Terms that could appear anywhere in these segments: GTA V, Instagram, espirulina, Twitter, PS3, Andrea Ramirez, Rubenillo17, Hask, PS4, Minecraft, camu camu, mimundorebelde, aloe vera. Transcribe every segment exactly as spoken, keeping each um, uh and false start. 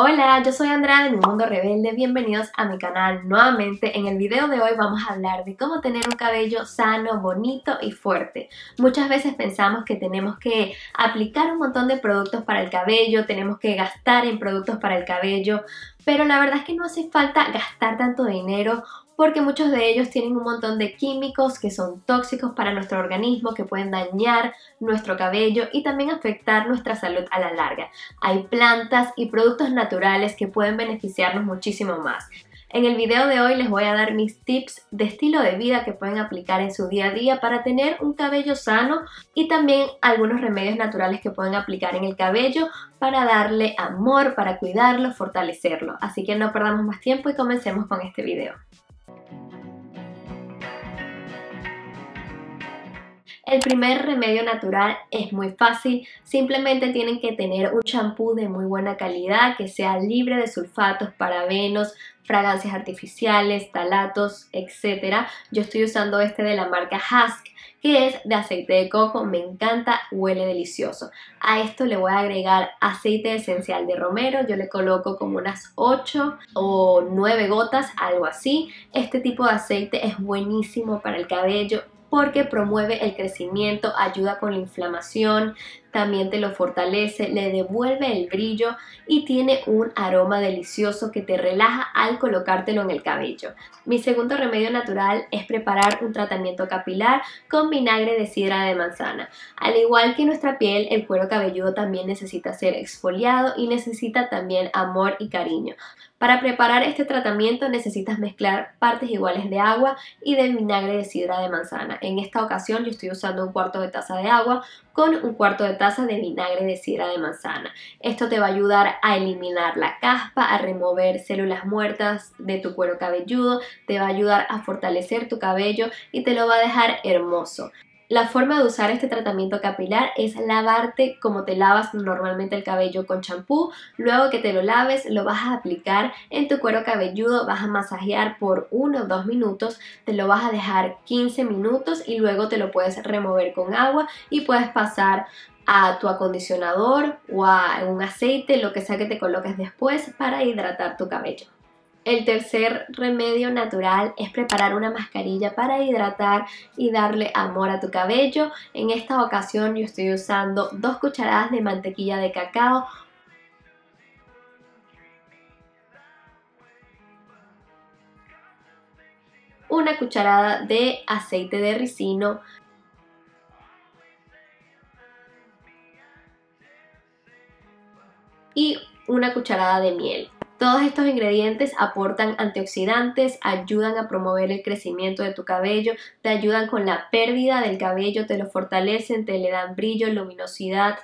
Hola, yo soy Andrea de Mi Mundo Rebelde, bienvenidos a mi canal nuevamente. En el video de hoy vamos a hablar de cómo tener un cabello sano, bonito y fuerte. Muchas veces pensamos que tenemos que aplicar un montón de productos para el cabello, tenemos que gastar en productos para el cabello, pero la verdad es que no hace falta gastar tanto dinero porque muchos de ellos tienen un montón de químicos que son tóxicos para nuestro organismo, que pueden dañar nuestro cabello y también afectar nuestra salud a la larga. Hay plantas y productos naturales que pueden beneficiarnos muchísimo más. En el video de hoy les voy a dar mis tips de estilo de vida que pueden aplicar en su día a día para tener un cabello sano y también algunos remedios naturales que pueden aplicar en el cabello para darle amor, para cuidarlo, fortalecerlo. Así que no perdamos más tiempo y comencemos con este video. El primer remedio natural es muy fácil, simplemente tienen que tener un champú de muy buena calidad que sea libre de sulfatos, parabenos, fragancias artificiales, talatos, etcétera. Yo estoy usando este de la marca Hask, que es de aceite de coco, me encanta, huele delicioso. A esto le voy a agregar aceite esencial de romero, yo le coloco como unas ocho o nueve gotas, algo así. Este tipo de aceite es buenísimo para el cabello porque promueve el crecimiento, ayuda con la inflamación, también te lo fortalece, le devuelve el brillo y tiene un aroma delicioso que te relaja al colocártelo en el cabello. Mi segundo remedio natural es preparar un tratamiento capilar con vinagre de sidra de manzana. Al igual que nuestra piel, el cuero cabelludo también necesita ser exfoliado y necesita también amor y cariño. Para preparar este tratamiento necesitas mezclar partes iguales de agua y de vinagre de sidra de manzana. En esta ocasión yo estoy usando un cuarto de taza de agua con un cuarto de taza de vinagre de sidra de manzana. Esto te va a ayudar a eliminar la caspa, a remover células muertas de tu cuero cabelludo, te va a ayudar a fortalecer tu cabello y te lo va a dejar hermoso. La forma de usar este tratamiento capilar es lavarte como te lavas normalmente el cabello con champú. Luego que te lo laves, lo vas a aplicar en tu cuero cabelludo, vas a masajear por uno o dos minutos, te lo vas a dejar quince minutos y luego te lo puedes remover con agua y puedes pasar a tu acondicionador o a un aceite, lo que sea que te coloques después para hidratar tu cabello. El tercer remedio natural es preparar una mascarilla para hidratar y darle amor a tu cabello. En esta ocasión yo estoy usando dos cucharadas de mantequilla de cacao. Una cucharada de aceite de ricino. Y una cucharada de miel. Todos estos ingredientes aportan antioxidantes, ayudan a promover el crecimiento de tu cabello, te ayudan con la pérdida del cabello, te lo fortalecen, te le dan brillo, luminosidad.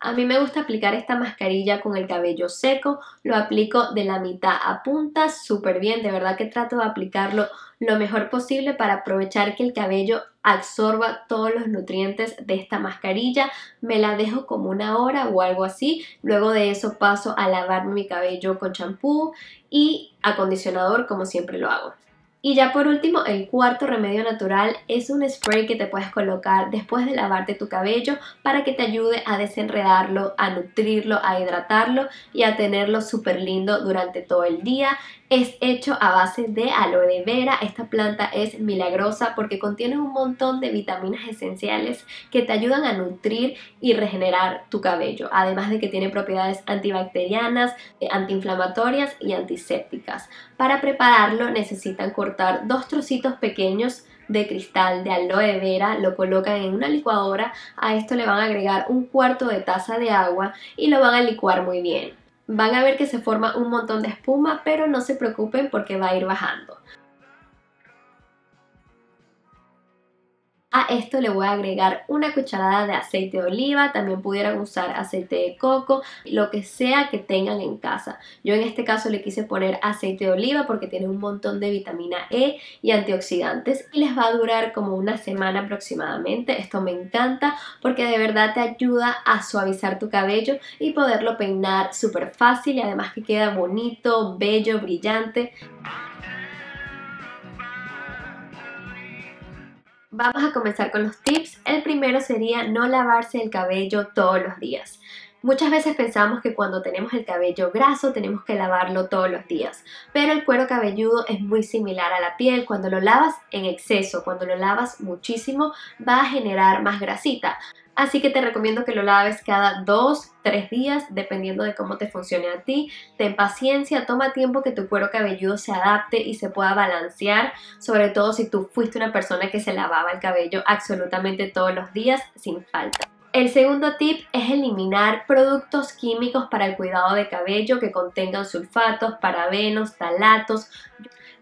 A mí me gusta aplicar esta mascarilla con el cabello seco, lo aplico de la mitad a punta, súper bien, de verdad que trato de aplicarlo lo mejor posible para aprovechar que el cabello absorba todos los nutrientes de esta mascarilla. Me la dejo como una hora o algo así, luego de eso paso a lavarme mi cabello con champú y acondicionador como siempre lo hago. Y ya por último, el cuarto remedio natural es un spray que te puedes colocar después de lavarte tu cabello para que te ayude a desenredarlo, a nutrirlo, a hidratarlo y a tenerlo súper lindo durante todo el día. Es hecho a base de aloe vera, esta planta es milagrosa porque contiene un montón de vitaminas esenciales que te ayudan a nutrir y regenerar tu cabello, además de que tiene propiedades antibacterianas, antiinflamatorias y antisépticas. Para prepararlo necesitan cortar dos trocitos pequeños de cristal de aloe vera, lo colocan en una licuadora, a esto le van a agregar un cuarto de taza de agua y lo van a licuar muy bien. Van a ver que se forma un montón de espuma, pero no se preocupen porque va a ir bajando. A esto le voy a agregar una cucharada de aceite de oliva, también pudieran usar aceite de coco, lo que sea que tengan en casa. Yo en este caso le quise poner aceite de oliva porque tiene un montón de vitamina E y antioxidantes y les va a durar como una semana aproximadamente. Esto me encanta porque de verdad te ayuda a suavizar tu cabello y poderlo peinar súper fácil y además que queda bonito, bello, brillante. Vamos a comenzar con los tips. El primero sería no lavarse el cabello todos los días. Muchas veces pensamos que cuando tenemos el cabello graso tenemos que lavarlo todos los días, pero el cuero cabelludo es muy similar a la piel. Cuando lo lavas en exceso, cuando lo lavas muchísimo, va a generar más grasita. Así que te recomiendo que lo laves cada dos, tres días, dependiendo de cómo te funcione a ti. Ten paciencia, toma tiempo que tu cuero cabelludo se adapte y se pueda balancear, sobre todo si tú fuiste una persona que se lavaba el cabello absolutamente todos los días sin falta. El segundo tip es eliminar productos químicos para el cuidado de cabello que contengan sulfatos, parabenos, talatos.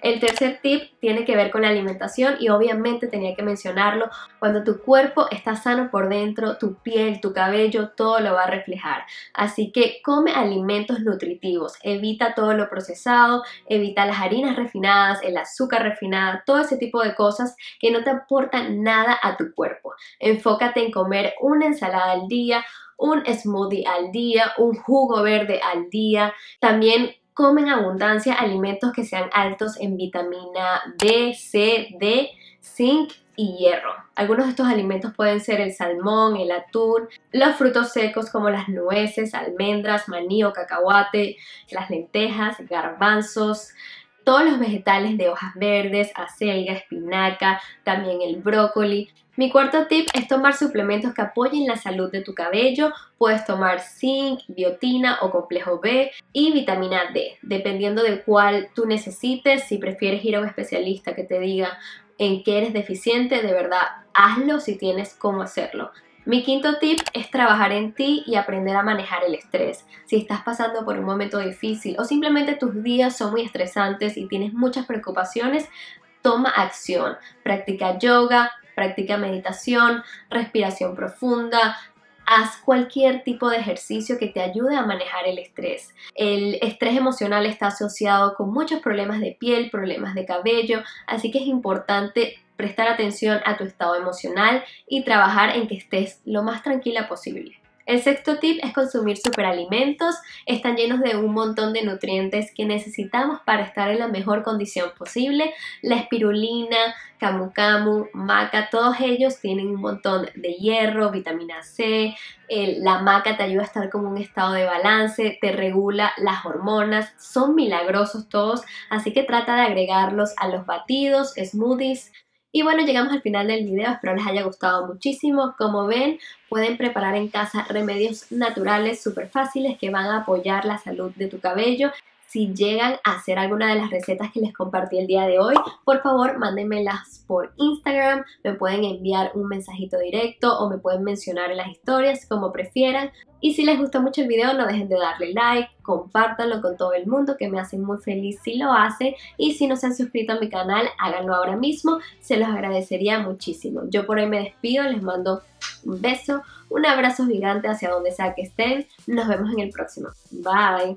El tercer tip tiene que ver con la alimentación y obviamente tenía que mencionarlo. Cuando tu cuerpo está sano por dentro, tu piel, tu cabello, todo lo va a reflejar. Así que come alimentos nutritivos, evita todo lo procesado, evita las harinas refinadas, el azúcar refinada, todo ese tipo de cosas que no te aportan nada a tu cuerpo. Enfócate en comer una ensalada al día, un smoothie al día, un jugo verde al día. También come en abundancia alimentos que sean altos en vitamina B, C, D, zinc y hierro. Algunos de estos alimentos pueden ser el salmón, el atún, los frutos secos como las nueces, almendras, maní o cacahuate, las lentejas, garbanzos, todos los vegetales de hojas verdes, acelga, espinaca, también el brócoli. Mi cuarto tip es tomar suplementos que apoyen la salud de tu cabello. Puedes tomar zinc, biotina o complejo B y vitamina D, dependiendo de cuál tú necesites. Si prefieres ir a un especialista que te diga en qué eres deficiente, de verdad hazlo si tienes cómo hacerlo. Mi quinto tip es trabajar en ti y aprender a manejar el estrés. Si estás pasando por un momento difícil o simplemente tus días son muy estresantes y tienes muchas preocupaciones, toma acción. Practica yoga, practica meditación, respiración profunda. Haz cualquier tipo de ejercicio que te ayude a manejar el estrés. El estrés emocional está asociado con muchos problemas de piel, problemas de cabello, así que es importante prestar atención a tu estado emocional y trabajar en que estés lo más tranquila posible. El sexto tip es consumir superalimentos. Están llenos de un montón de nutrientes que necesitamos para estar en la mejor condición posible. La espirulina, camu camu, maca, todos ellos tienen un montón de hierro, vitamina C. El, la maca te ayuda a estar como en un estado de balance, te regula las hormonas. Son milagrosos todos, así que trata de agregarlos a los batidos, smoothies. Y bueno, llegamos al final del video, espero les haya gustado muchísimo. Como ven, pueden preparar en casa remedios naturales súper fáciles que van a apoyar la salud de tu cabello. Si llegan a hacer alguna de las recetas que les compartí el día de hoy, por favor mándenmelas por Instagram, me pueden enviar un mensajito directo o me pueden mencionar en las historias, como prefieran. Y si les gustó mucho el video, no dejen de darle like, compártanlo con todo el mundo, que me hacen muy feliz si lo hacen. Y si no se han suscrito a mi canal, háganlo ahora mismo, se los agradecería muchísimo. Yo por hoy me despido, les mando un beso, un abrazo gigante hacia donde sea que estén. Nos vemos en el próximo. Bye.